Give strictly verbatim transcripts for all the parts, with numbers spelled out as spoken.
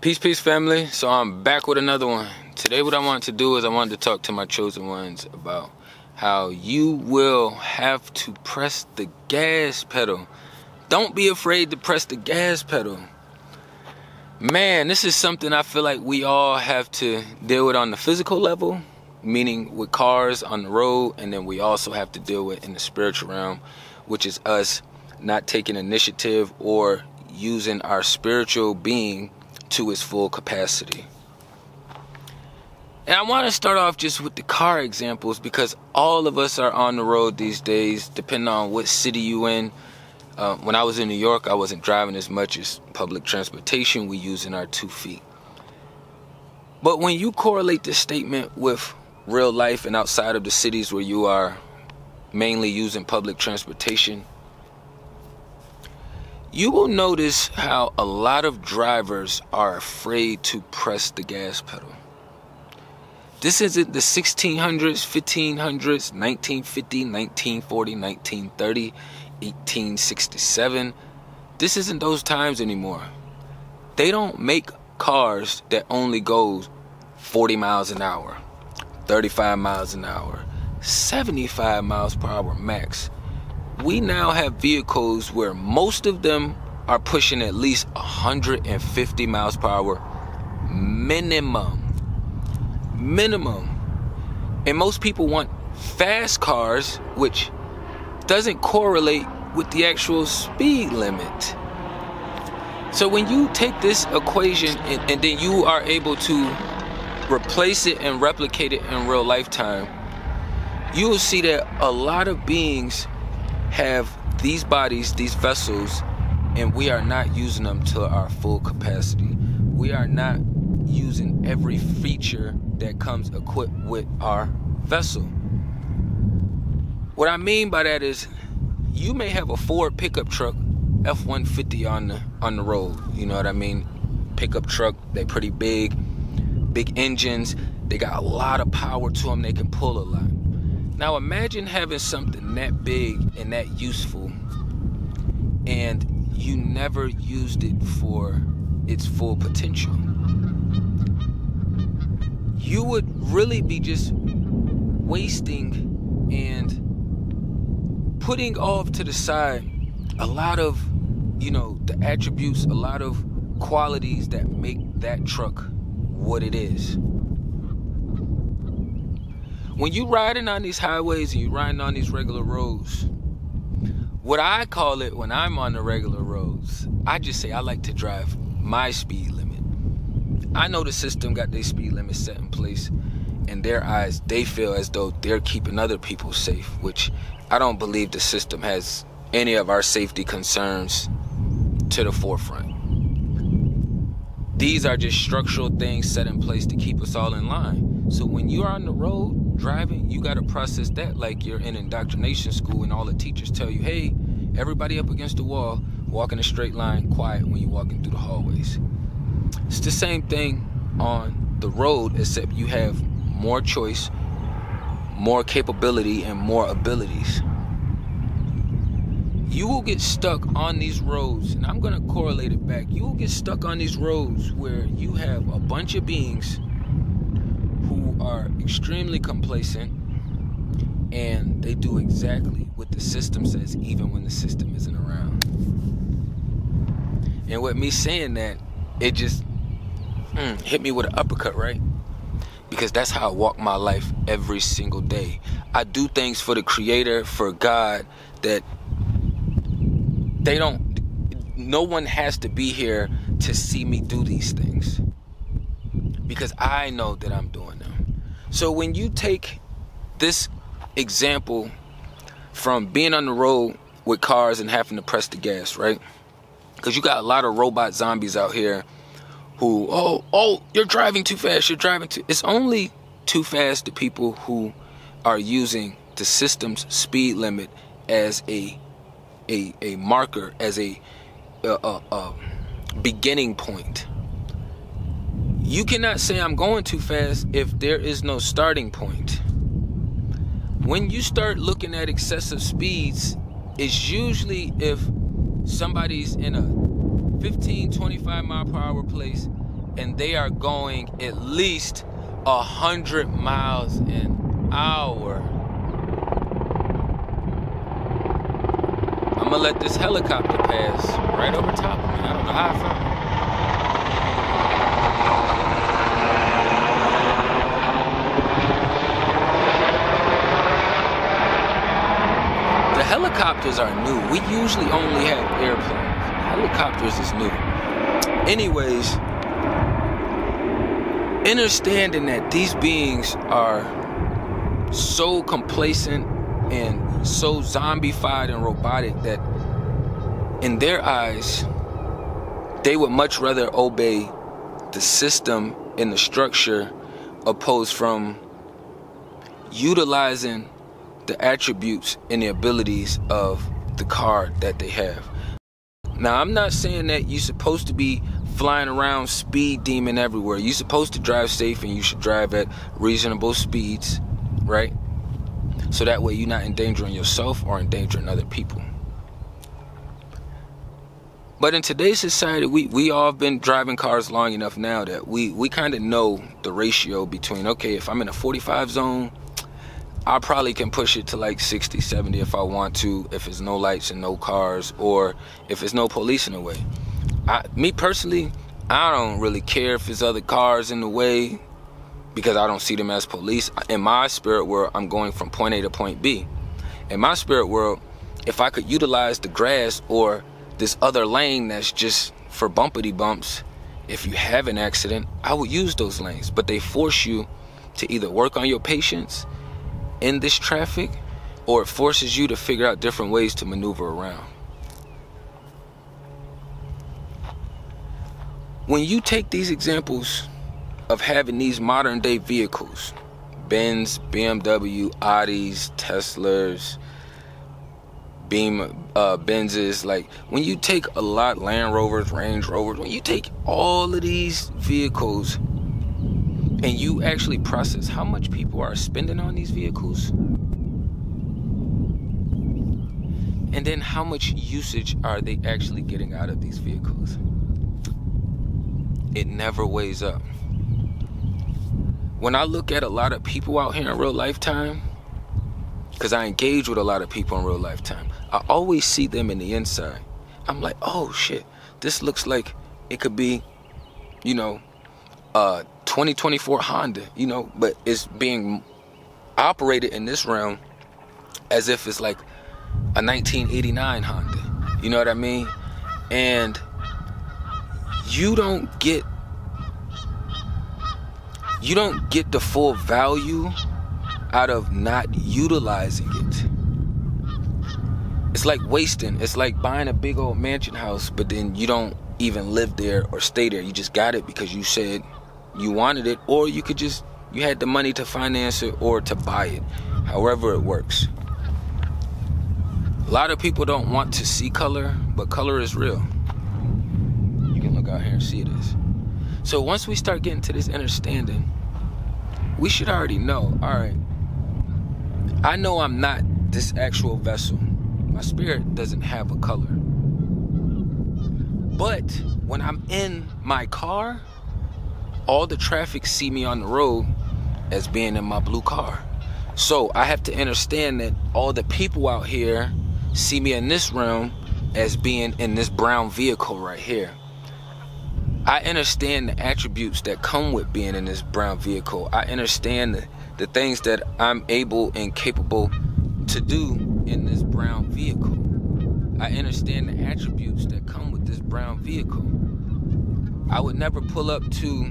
Peace, peace, family. So I'm back with another one. Today what I wanted to do is I wanted to talk to my chosen ones about how you will have to press the gas pedal. Don't be afraid to press the gas pedal. Man, this is something I feel like we all have to deal with on the physical level, meaning with cars on the road, and then we also have to deal with in the spiritual realm, which is us not taking initiative or using our spiritual being to its full capacity. And I want to start off just with the car examples, because all of us are on the road these days, depending on what city you in. Uh, when I was in New York, I wasn't driving as much as public transportation. We using our two feet. But when you correlate this statement with real life and outside of the cities where you are mainly using public transportation, you will notice how a lot of drivers are afraid to press the gas pedal. This isn't the sixteen hundreds, fifteen hundreds, nineteen fifty, nineteen forty, nineteen thirty, eighteen sixty-seven. This isn't those times anymore. They don't make cars that only goes forty miles an hour, thirty-five miles an hour, seventy-five miles per hour max. We now have vehicles where most of them are pushing at least one hundred fifty miles per hour minimum. Minimum. And most people want fast cars, which doesn't correlate with the actual speed limit. So when you take this equation and, and then you are able to replace it and replicate it in real lifetime, you will see that a lot of beings have these bodies, these vessels, and we are not using them to our full capacity. We are not using every feature that comes equipped with our vessel. What I mean by that is, you may have a Ford pickup truck, F one fifty on the on the road. You know what I mean? Pickup truck, they're pretty big, big engines. They got a lot of power to them. They can pull a lot. Now imagine having something that big and that useful, and you never used it for its full potential. You would really be just wasting and putting off to the side a lot of, you know, the attributes, a lot of qualities that make that truck what it is. When you riding on these highways and you riding on these regular roads, what I call it when I'm on the regular roads, I just say I like to drive my speed limit. I know the system got their speed limit set in place. In their eyes, they feel as though they're keeping other people safe, which I don't believe the system has any of our safety concerns to the forefront. These are just structural things set in place to keep us all in line. So when you're on the road driving, you got to process that like you're in indoctrination school and all the teachers tell you, hey, everybody up against the wall, walk in a straight line, quiet when you're walking through the hallways. It's the same thing on the road, except you have more choice, more capability, and more abilities. You will get stuck on these roads, and I'm going to correlate it back. You will get stuck on these roads where you have a bunch of beings who are extremely complacent, and they do exactly what the system says, even when the system isn't around. And with me saying that, it just mm, hit me with an uppercut, right? Because that's how I walk my life every single day. I do things for the Creator, for God, that they don't, no one has to be here to see me do these things, because I know that I'm doing them. So when you take this example from being on the road with cars and having to press the gas, right? Because you got a lot of robot zombies out here who, oh, oh, you're driving too fast, you're driving too... It's only too fast to people who are using the system's speed limit as a a, a marker, as a, a, a, a beginning point. You cannot say I'm going too fast if there is no starting point. When you start looking at excessive speeds, it's usually if somebody's in a fifteen, twenty-five mile per hour place and they are going at least a hundred miles an hour. I'm gonna let this helicopter pass right over top of me. I don't know how I found it. The helicopters are new. We usually only have airplanes. Helicopters is new. Anyways, understanding that these beings are so complacent and so zombified and robotic that in their eyes, they would much rather obey the system and the structure opposed from utilizing the attributes and the abilities of the card that they have. Now, I'm not saying that you're supposed to be flying around speed demon everywhere. You're supposed to drive safe and you should drive at reasonable speeds, right? So that way you're not endangering yourself or endangering other people. But in today's society, we, we all have been driving cars long enough now that we, we kind of know the ratio between, okay, if I'm in a forty-five zone, I probably can push it to like sixty, seventy if I want to, if there's no lights and no cars, or if there's no police in the way. I, me personally, I don't really care if there's other cars in the way because I don't see them as police. In my spirit world, I'm going from point A to point B. In my spirit world, if I could utilize the grass or this other lane that's just for bumpity bumps, if you have an accident, I would use those lanes. But they force you to either work on your patience in this traffic, or it forces you to figure out different ways to maneuver around. When you take these examples of having these modern day vehicles, Benz, B M W, Audis, Teslas, Beam, uh, Benzes, like when you take a lot, Land Rovers, Range Rovers, when you take all of these vehicles and you actually process how much people are spending on these vehicles, and then how much usage are they actually getting out of these vehicles, it never weighs up. When I look at a lot of people out here in real lifetime, because I engage with a lot of people in real lifetime, I always see them in the inside. I'm like, oh shit, this looks like it could be, you know, uh twenty twenty-four Honda, you know, but it's being operated in this realm as if it's like a nineteen eighty-nine Honda, you know what I mean? And you don't get you don't get the full value out of not utilizing it. It's like wasting. It's like buying a big old mansion house, but then you don't even live there or stay there. You just got it because you said you wanted it, or you could just, you had the money to finance it or to buy it, however it works. A lot of people don't want to see color, but color is real. You can look out here and see it is. So once we start getting to this understanding, we should already know, all right, I know I'm not this actual vessel. My spirit doesn't have a color. But when I'm in my car, all the traffic see me on the road as being in my blue car. So I have to understand that all the people out here see me in this realm as being in this brown vehicle right here. I understand the attributes that come with being in this brown vehicle. I understand the, the things that I'm able and capable to do in this brown vehicle. I understand the attributes that come with this brown vehicle. I would never pull up to...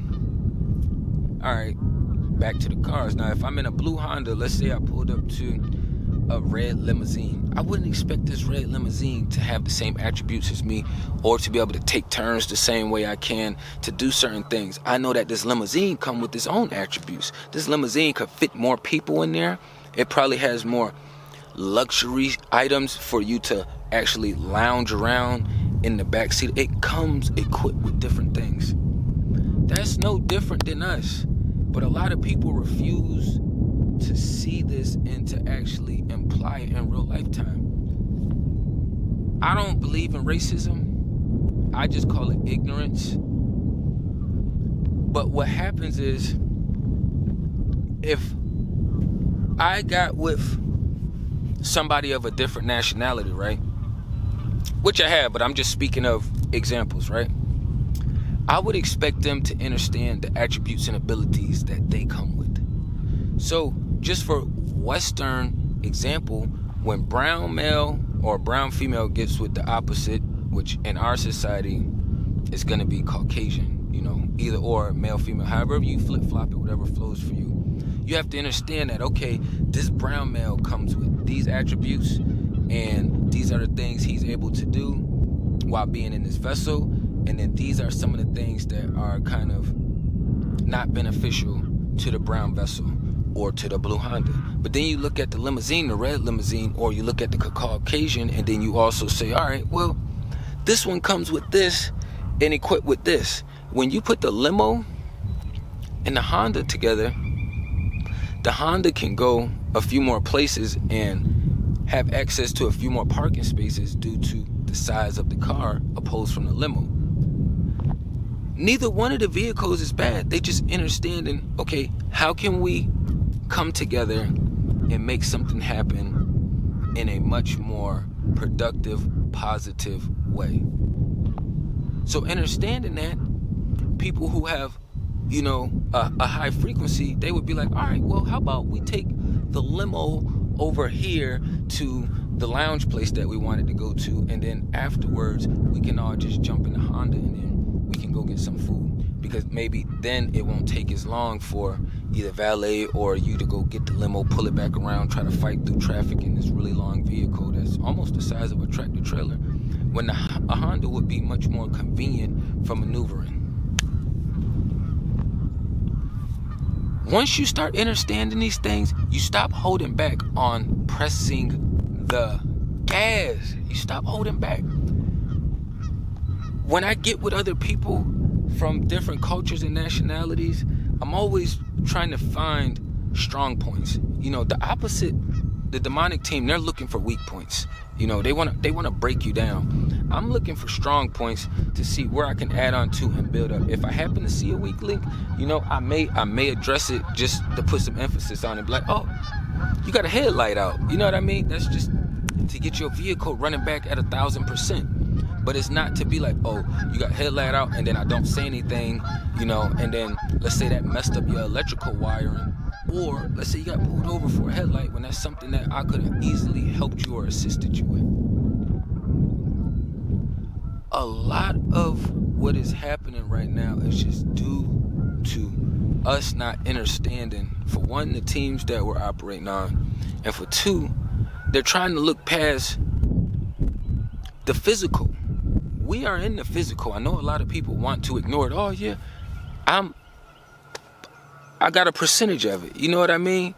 All right, back to the cars. Now, if I'm in a blue Honda, let's say I pulled up to a red limousine. I wouldn't expect this red limousine to have the same attributes as me or to be able to take turns the same way I can, to do certain things. I know that this limousine comes with its own attributes. This limousine could fit more people in there. It probably has more luxury items for you to actually lounge around in the back seat. It comes equipped with different things. That's no different than us. But a lot of people refuse to see this and to actually imply it in real lifetime. I don't believe in racism. I just call it ignorance. But what happens is, if I got with somebody of a different nationality, right? Which I have, but I'm just speaking of examples, right? I would expect them to understand the attributes and abilities that they come with. So just for Western example, when brown male or brown female gets with the opposite, which in our society is going to be Caucasian, you know, either or, male, female, however you flip-flop it, whatever flows for you. You have to understand that, okay, this brown male comes with these attributes and these are the things he's able to do while being in this vessel, and then these are some of the things that are kind of not beneficial to the brown vessel or to the blue Honda. But then you look at the limousine, the red limousine, or you look at the Caucasian, and then you also say, all right, well, this one comes with this and equipped with this. When you put the limo and the Honda together, the Honda can go a few more places and have access to a few more parking spaces due to the size of the car opposed from the limo. Neither one of the vehicles is bad. They just understanding, okay, how can we come together and make something happen in a much more productive, positive way? So understanding that, people who have you know, uh, a high frequency, they would be like, all right, well, how about we take the limo over here to the lounge place that we wanted to go to, and then afterwards, we can all just jump in the Honda and then we can go get some food, because maybe then it won't take as long for either valet or you to go get the limo, pull it back around, try to fight through traffic in this really long vehicle that's almost the size of a tractor trailer, when the, a Honda would be much more convenient for maneuvering. Once you start understanding these things, you stop holding back on pressing the gas. You stop holding back. When I get with other people from different cultures and nationalities, I'm always trying to find strong points. You know, the opposite, the demonic team, they're looking for weak points. You know, they want to they want to break you down. I'm looking for strong points to see where I can add on to and build up. If I happen to see a weak link, you know, I may I may address it just to put some emphasis on it. Be like, oh, you got a headlight out. You know what I mean? That's just to get your vehicle running back at a thousand percent. But it's not to be like, oh, you got headlight out, and then I don't say anything, you know, and then let's say that messed up your electrical wiring. Or let's say you got pulled over for a headlight when that's something that I could have easily helped you or assisted you with. A lot of what is happening right now is just due to us not understanding, for one, the teams that we're operating on, and for two, they're trying to look past the physical. We are in the physical. I know a lot of people want to ignore it. Oh, yeah, I'm... I got a percentage of it. You know what I mean?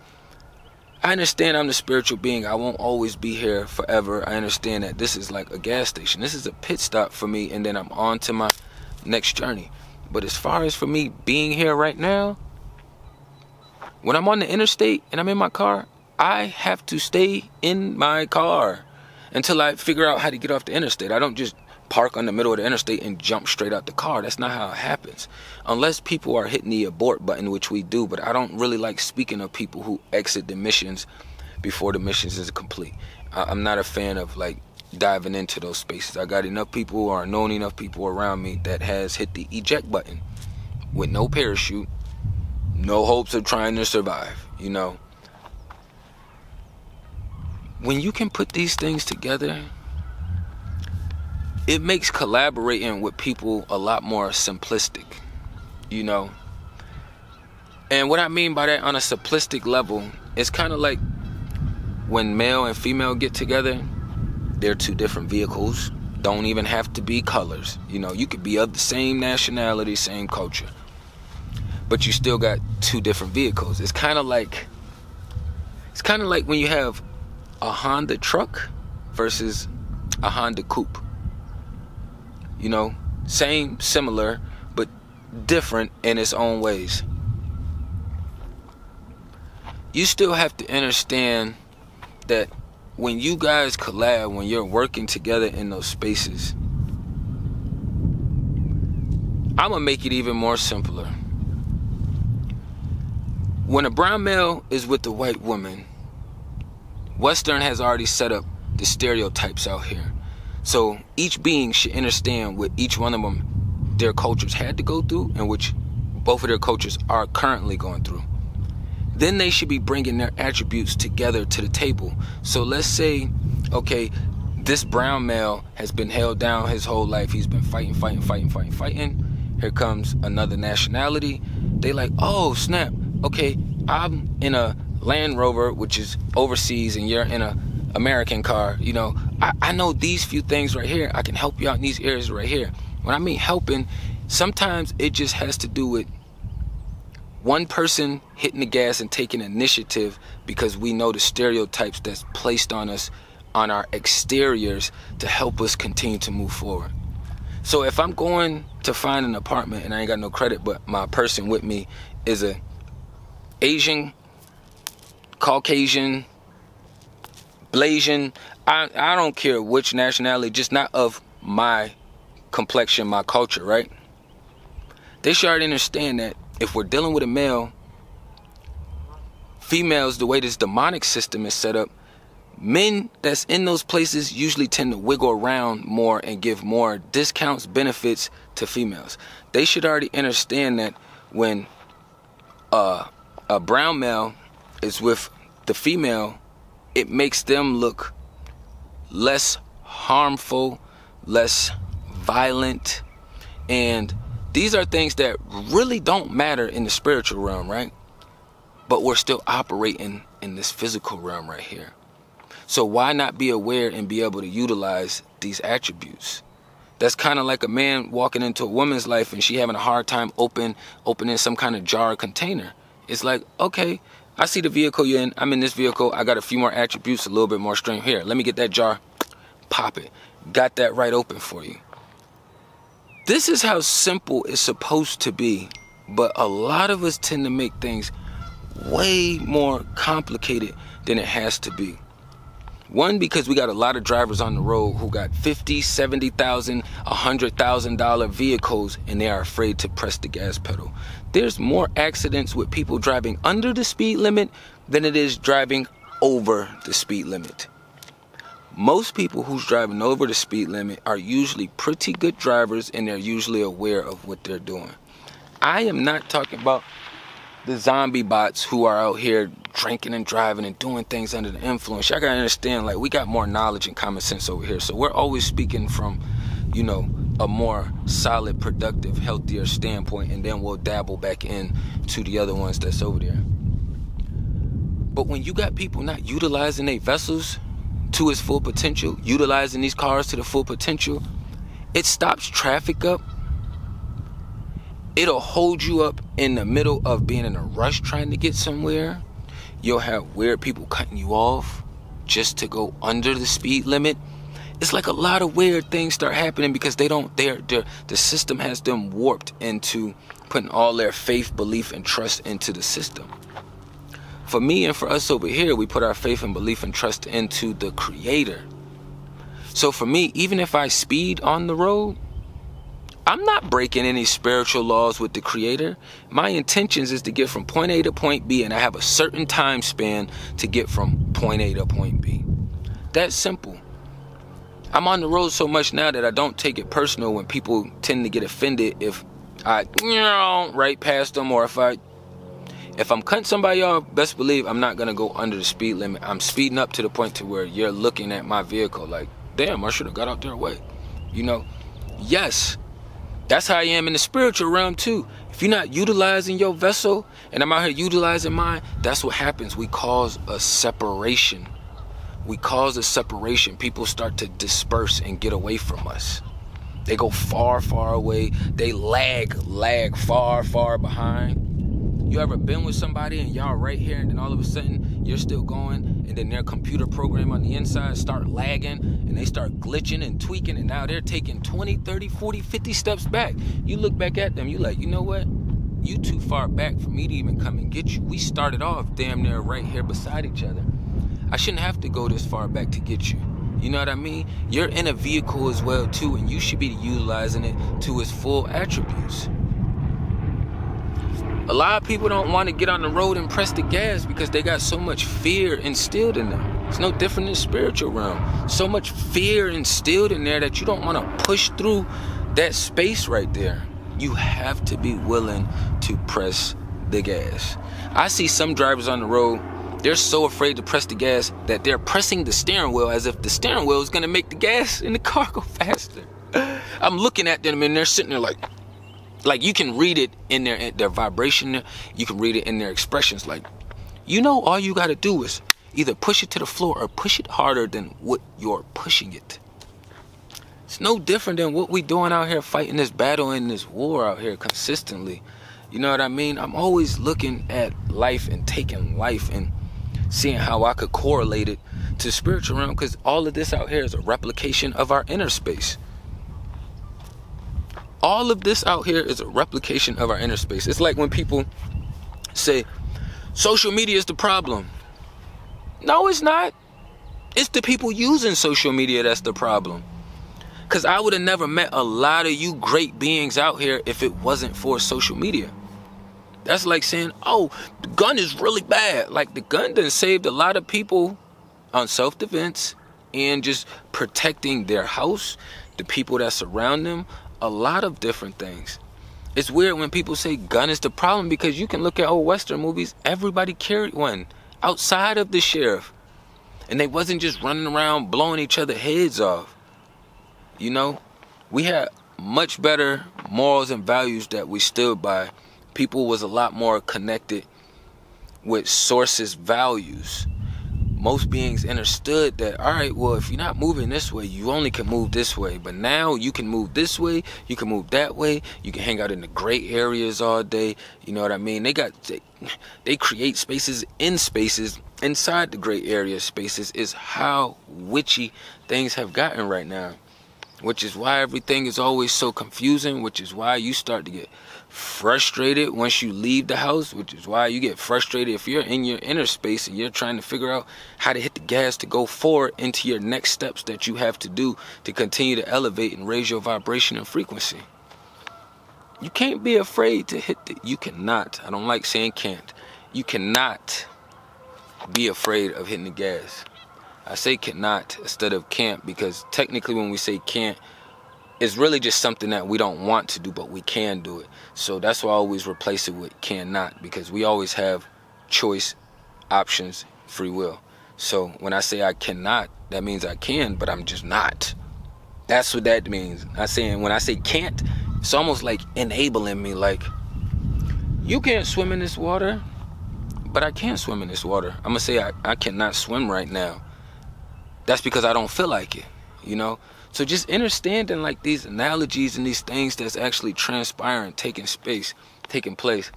I understand I'm the spiritual being. I won't always be here forever. I understand that this is like a gas station. This is a pit stop for me, and then I'm on to my next journey. But as far as for me being here right now, when I'm on the interstate and I'm in my car, I have to stay in my car until I figure out how to get off the interstate. I don't just park on the middle of the interstate and jump straight out the car. That's not how it happens. Unless people are hitting the abort button, which we do, but I don't really like speaking of people who exit the missions before the missions is complete. I'm not a fan of like diving into those spaces. I got enough people or known enough people around me that has hit the eject button with no parachute, no hopes of trying to survive, you know. When you can put these things together, it makes collaborating with people a lot more simplistic, you know. And what I mean by that on a simplistic level, it's kind of like when male and female get together, they're two different vehicles, don't even have to be colors. You know, you could be of the same nationality, same culture, but you still got two different vehicles. It's kind of like, it's kind of like when you have a Honda truck versus a Honda coupe. You know, same, similar, but different in its own ways. You still have to understand that when you guys collab, when you're working together in those spaces, I'm gonna make it even more simpler. When a brown male is with a white woman, Western has already set up the stereotypes out here. So each being should understand what each one of them, their cultures had to go through, and which both of their cultures are currently going through. Then they should be bringing their attributes together to the table. So let's say, okay, this brown male has been held down his whole life. He's been fighting, fighting, fighting, fighting, fighting. Here comes another nationality. They like, oh, snap. Okay, I'm in a Land Rover, which is overseas, and you're in a American car. You know, I, I know these few things right here. I can help you out in these areas right here. When I mean helping, sometimes it just has to do with one person hitting the gas and taking initiative, because we know the stereotypes that's placed on us, on our exteriors, to help us continue to move forward. So if I'm going to find an apartment and I ain't got no credit, but my person with me is a Asian, Caucasian, Blasian, I, I don't care which nationality, just not of my complexion, my culture, right? They should already understand that if we're dealing with a male, females, the way this demonic system is set up, men that's in those places usually tend to wiggle around more and give more discounts, benefits to females. They should already understand that when uh, a brown male is with the female, it makes them look less harmful, less violent. And these are things that really don't matter in the spiritual realm, right? But we're still operating in this physical realm right here. So why not be aware and be able to utilize these attributes? That's kind of like a man walking into a woman's life and she having a hard time open, opening some kind of jar or container. It's like, okay, I see the vehicle you're in. I'm in this vehicle. I got a few more attributes, a little bit more strength here. Let me get that jar. Pop it. Got that right open for you. This is how simple it's supposed to be. But a lot of us tend to make things way more complicated than it has to be. One, because we got a lot of drivers on the road who got fifty thousand dollars, seventy thousand dollars, one hundred thousand dollar vehicles, and they are afraid to press the gas pedal. There's more accidents with people driving under the speed limit than it is driving over the speed limit. Most people who's driving over the speed limit are usually pretty good drivers, and they're usually aware of what they're doing. I am not talking about the zombie bots who are out here drinking and driving and doing things under the influence. Y'all gotta understand, like, we got more knowledge and common sense over here. So we're always speaking from, you know, a more solid, productive, healthier standpoint, and then we'll dabble back in to the other ones that's over there. But when you got people not utilizing their vessels to its full potential, utilizing these cars to the full potential, it stops traffic up. It'll hold you up in the middle of being in a rush trying to get somewhere. You'll have weird people cutting you off just to go under the speed limit. It's like a lot of weird things start happening because they don't, they're, they're, the system has them warped into putting all their faith, belief, and trust into the system. For me and for us over here, we put our faith and belief and trust into the Creator. So for me, even if I speed on the road, I'm not breaking any spiritual laws with the Creator. My intentions is to get from point A to point B, and I have a certain time span to get from point A to point B. That's simple. I'm on the road so much now that I don't take it personal when people tend to get offended if I, you know, right past them, or if I, if I'm cutting somebody off, best believe I'm not gonna go under the speed limit. I'm speeding up to the point to where you're looking at my vehicle like, damn, I should have got out their way. You know, yes. That's how I am in the spiritual realm too. If you're not utilizing your vessel and I'm out here utilizing mine, that's what happens. We cause a separation. We cause a separation. People start to disperse and get away from us. They go far, far away. They lag, lag far, far behind. You ever been with somebody and y'all right here, and then all of a sudden you're still going, and then their computer program on the inside start lagging, and they start glitching and tweaking, and now they're taking twenty, thirty, forty, fifty steps back. You look back at them, you like, you know what? You too far back for me to even come and get you. We started off damn near right here beside each other. I shouldn't have to go this far back to get you. You know what I mean? You're in a vehicle as well too, and you should be utilizing it to its full attributes. A lot of people don't want to get on the road and press the gas because they got so much fear instilled in them. It's no different in the spiritual realm. So much fear instilled in there that you don't want to push through that space right there. You have to be willing to press the gas. I see some drivers on the road, they're so afraid to press the gas that they're pressing the steering wheel as if the steering wheel is going to make the gas in the car go faster. I'm looking at them and they're sitting there like, like you can read it in their, in their vibration. You can read it in their expressions. Like, you know, all you got to do is either push it to the floor or push it harder than what you're pushing it. It's no different than what we doing out here, fighting this battle and this war out here consistently. You know what I mean? I'm always looking at life and taking life and seeing how I could correlate it to the spiritual realm, because all of this out here is a replication of our inner space. All of this out here is a replication of our inner space. It's like when people say social media is the problem. No, it's not. It's the people using social media that's the problem. Because I would have never met a lot of you great beings out here if it wasn't for social media. That's like saying, oh, the gun is really bad. Like, the gun done saved a lot of people on self-defense and just protecting their house, the people that surround them, a lot of different things. It's weird when people say gun is the problem, because you can look at old Western movies. Everybody carried one outside of the sheriff. And they wasn't just running around blowing each other heads off. You know, we had much better morals and values that we stood by. People was a lot more connected with sources, values. Most beings understood that, all right, well, if you're not moving this way, you only can move this way. But now you can move this way, you can move that way, you can hang out in the gray areas all day. You know what I mean? They got they, they create spaces in spaces inside the gray area spaces. Is how witchy things have gotten right now, which is why everything is always so confusing, which is why you start to get frustrated once you leave the house, which is why you get frustrated if you're in your inner space and you're trying to figure out how to hit the gas to go forward into your next steps that you have to do to continue to elevate and raise your vibration and frequency. You can't be afraid to hit the, you cannot, I don't like saying can't, you cannot be afraid of hitting the gas. I say cannot instead of can't because technically when we say can't, it's really just something that we don't want to do, but we can do it. So that's why I always replace it with cannot, because we always have choice, options, free will. So when I say I cannot, that means I can, but I'm just not. That's what that means. I'm saying when I say can't, it's almost like enabling me, like, you can't swim in this water, but I can swim in this water. I'm going to say I, I cannot swim right now. That's because I don't feel like it, you know? So just understanding like these analogies and these things that's actually transpiring, taking space, taking place.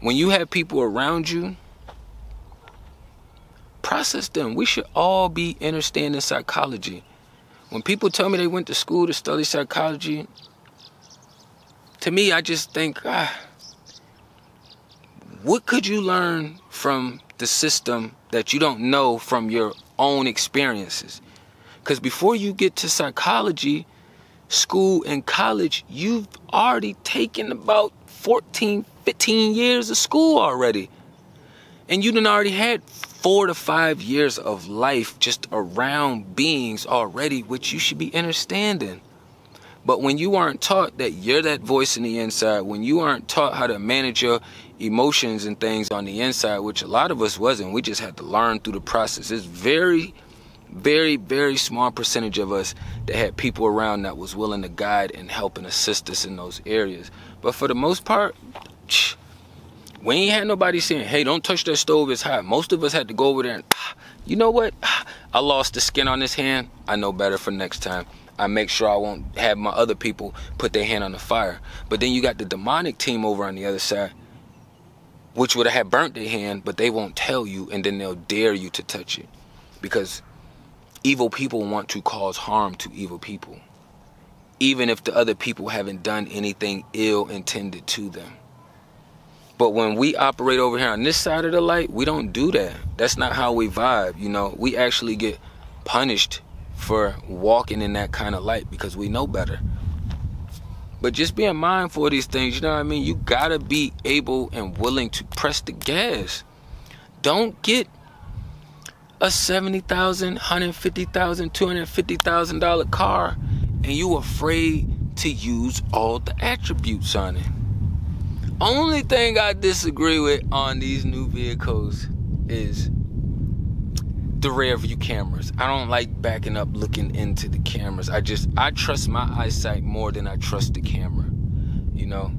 When you have people around you, process them. We should all be understanding psychology. When people tell me they went to school to study psychology, to me, I just think, ah, what could you learn from the system that you don't know from your own experiences? Because before you get to psychology, school and college, you've already taken about fourteen, fifteen years of school already. And you done already had four to five years of life just around beings already, which you should be understanding. But when you aren't taught that you're that voice in the inside, when you aren't taught how to manage your emotions and things on the inside, which a lot of us wasn't, we just had to learn through the process. It's very Very, very small percentage of us that had people around that was willing to guide and help and assist us in those areas. But for the most part, we ain't had nobody saying, hey, don't touch that stove, it's hot. Most of us had to go over there and, you know what? I lost the skin on this hand. I know better for next time. I make sure I won't have my other people put their hand on the fire. But then you got the demonic team over on the other side, which would have had burnt their hand, but they won't tell you, and then they'll dare you to touch it. Because evil people want to cause harm to evil people, even if the other people haven't done anything ill intended to them. But when we operate over here on this side of the light, we don't do that. That's not how we vibe. You know, we actually get punished for walking in that kind of light because we know better. But just being mindful of these things, you know what I mean? You gotta be able and willing to press the gas. Don't get a seventy thousand dollars, one hundred fifty thousand dollars, two hundred fifty thousand dollars car and you afraid to use all the attributes on it. Only thing I disagree with on these new vehicles is the rear view cameras. I don't like backing up looking into the cameras. I just, I trust my eyesight more than I trust the camera, you know?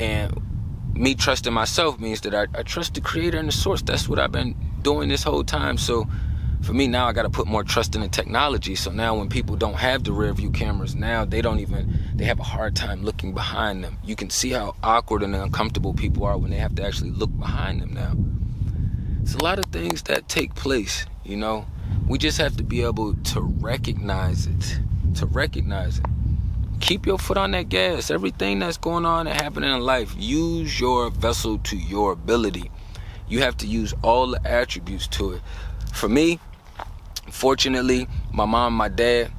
And me trusting myself means that I, I trust the creator and the source. That's what I've been doing this whole time. So for me now, I got to put more trust in the technology. So now when people don't have the rear view cameras, now they don't even, they have a hard time looking behind them. You can see how awkward and uncomfortable people are when they have to actually look behind them now. It's a lot of things that take place, you know. We just have to be able to recognize it, to recognize it. Keep your foot on that gas. Everything that's going on and happening in life, use your vessel to your ability. You have to use all the attributes to it. For me, fortunately, my mom and my dad,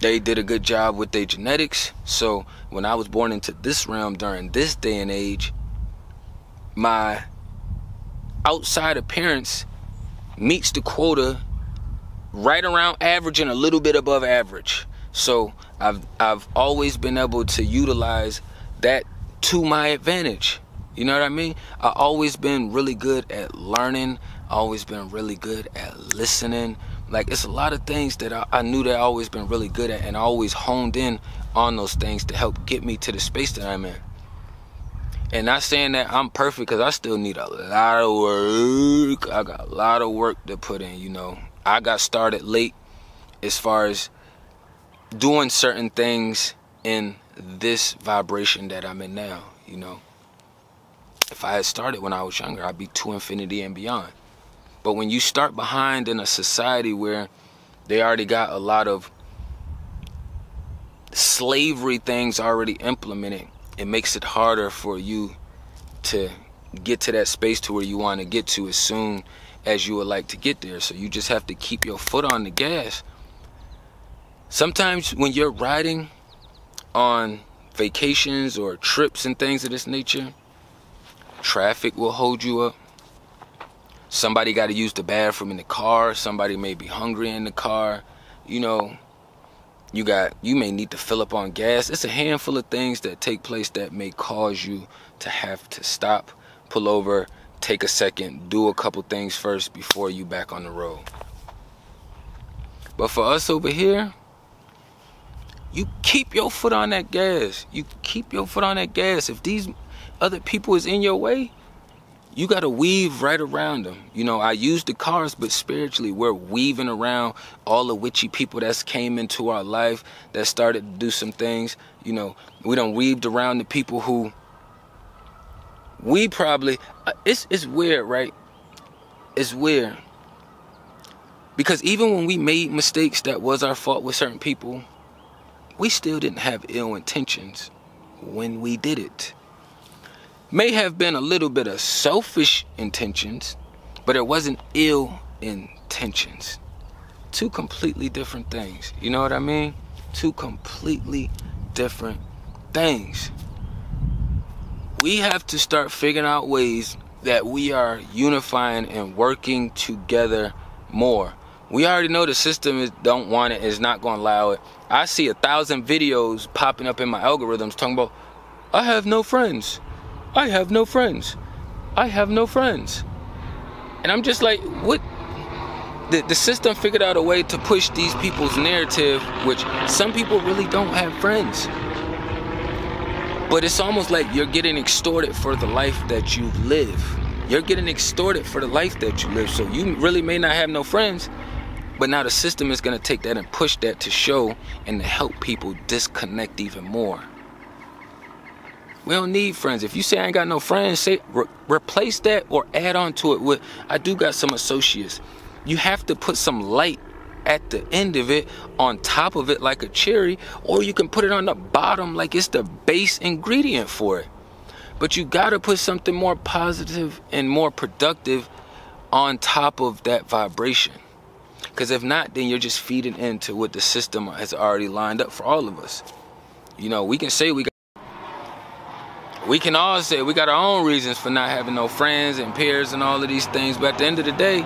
they did a good job with their genetics. So when I was born into this realm during this day and age, my outside appearance meets the quota right around average and a little bit above average. So I've, I've always been able to utilize that to my advantage. You know what I mean? I've always been really good at learning. I've always been really good at listening. Like, it's a lot of things that I, I knew that I've always been really good at, and I always honed in on those things to help get me to the space that I'm in. And not saying that I'm perfect, because I still need a lot of work. I got a lot of work to put in, you know. I got started late as far as doing certain things in this vibration that I'm in now, you know. If I had started when I was younger, I'd be to infinity and beyond. But when you start behind in a society where they already got a lot of slavery things already implemented, it makes it harder for you to get to that space to where you want to get to as soon as you would like to get there. So you just have to keep your foot on the gas. Sometimes when you're riding on vacations or trips and things of this nature, traffic will hold you up. Somebody got to use the bathroom in the car. Somebody may be hungry in the car. You know, You got, you may need to fill up on gas. It's a handful of things that take place that may cause you to have to stop, pull over, take a second, do a couple things first before you back on the road. But for us over here, you keep your foot on that gas. You keep your foot on that gas. If these other people is in your way, you got to weave right around them. You know, I use the cars, but spiritually, we're weaving around all the witchy people that's came into our life that started to do some things. You know, we done weaved around the people who we probably, it's, it's weird, right? It's weird. Because even when we made mistakes that was our fault with certain people, we still didn't have ill intentions when we did it. May have been a little bit of selfish intentions, but it wasn't ill intentions. Two completely different things. You know what I mean? Two completely different things. We have to start figuring out ways that we are unifying and working together more. We already know the system is, don't want it, is not going to allow it. I see a thousand videos popping up in my algorithms talking about, I have no friends. I have no friends. I have no friends. And I'm just like, what? The, the system figured out a way to push these people's narrative, which some people really don't have friends. But it's almost like you're getting extorted for the life that you live. You're getting extorted for the life that you live. So you really may not have no friends, but now the system is going to take that and push that to show and to help people disconnect even more. We don't need friends. If you say I ain't got no friends, say re replace that or add on to it with I do got some associates. You have to put some light at the end of it, on top of it like a cherry, or you can put it on the bottom like it's the base ingredient for it. But you got to put something more positive and more productive on top of that vibration. Because if not, then you're just feeding into what the system has already lined up for all of us. You know, we can say we got we can all say we got our own reasons for not having no friends and peers and all of these things, but at the end of the day,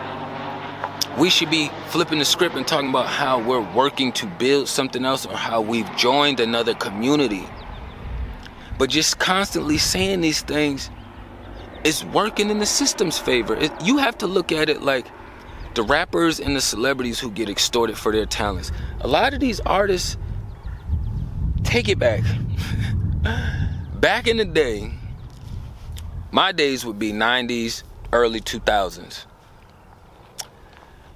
we should be flipping the script and talking about how we're working to build something else or how we've joined another community. But just constantly saying these things is working in the system's favor. It, you have to look at it like the rappers and the celebrities who get extorted for their talents. A lot of these artists take it back. Back in the day, my days would be nineties, early two thousands.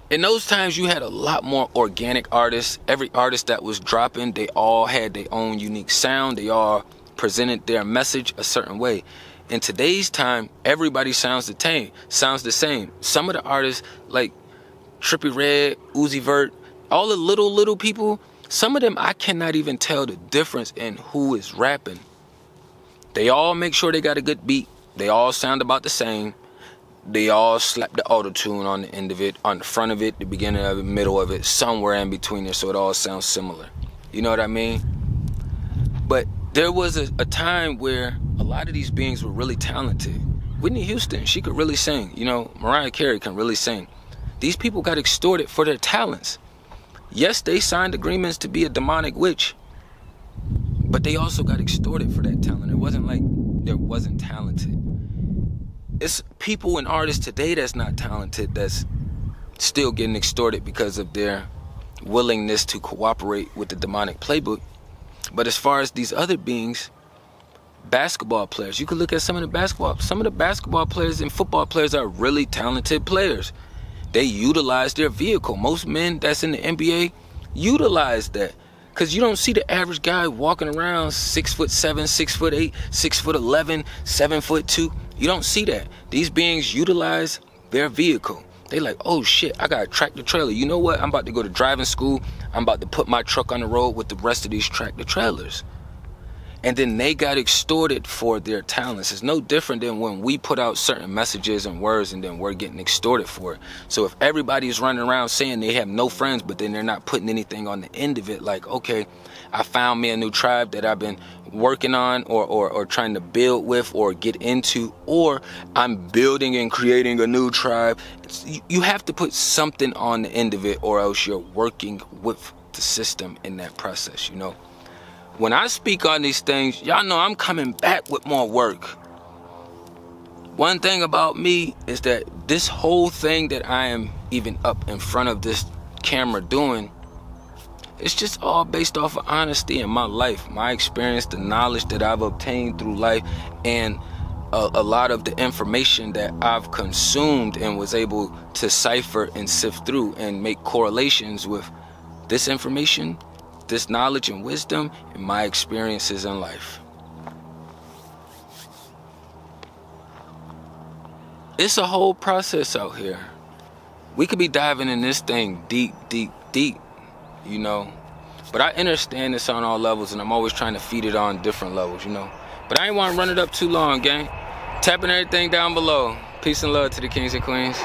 In those times, you had a lot more organic artists. Every artist that was dropping, they all had their own unique sound. They all presented their message a certain way. In today's time, everybody sounds the same. Sounds the same. Some of the artists, like Trippie Redd, Uzi Vert, all the little, little people, some of them, I cannot even tell the difference in who is rapping. They all make sure they got a good beat. They all sound about the same. They all slap the auto-tune on the end of it, on the front of it, the beginning of it, middle of it, somewhere in between there, so it all sounds similar. You know what I mean? But there was a, a time where a lot of these beings were really talented. Whitney Houston, she could really sing. You know, Mariah Carey can really sing. These people got extorted for their talents. Yes, they signed agreements to be a demonic witch, but they also got extorted for that talent. It wasn't like there wasn't talented. It's people and artists today that's not talented that's still getting extorted because of their willingness to cooperate with the demonic playbook. But as far as these other beings, basketball players, you can look at some of the basketball. Some of the basketball players and football players are really talented players. They utilize their vehicle. Most men that's in the N B A utilize that, because you don't see the average guy walking around six foot seven, six foot eight, six foot eleven, seven foot two. You don't see that. These beings utilize their vehicle. They like, oh shit, I got a tractor trailer. You know what? I'm about to go to driving school. I'm about to put my truck on the road with the rest of these tractor trailers. And then they got extorted for their talents. It's no different than when we put out certain messages and words and then we're getting extorted for it. So if everybody's running around saying they have no friends, but then they're not putting anything on the end of it, like, okay, I found me a new tribe that I've been working on or, or, or trying to build with or get into, or I'm building and creating a new tribe. It's, you have to put something on the end of it, or else you're working with the system in that process, you know. When I speak on these things, y'all know I'm coming back with more work. One thing about me is that this whole thing that I am even up in front of this camera doing, it's just all based off of honesty in my life, my experience, the knowledge that I've obtained through life, and a, a lot of the information that I've consumed and was able to cipher and sift through and make correlations with this information, this knowledge and wisdom, and my experiences in life. It's a whole process out here. We could be diving in this thing deep, deep, deep, you know. But I understand this on all levels, and I'm always trying to feed it on different levels, you know. But I ain't want to run it up too long, gang. Tapping everything down below. Peace and love to the kings and queens.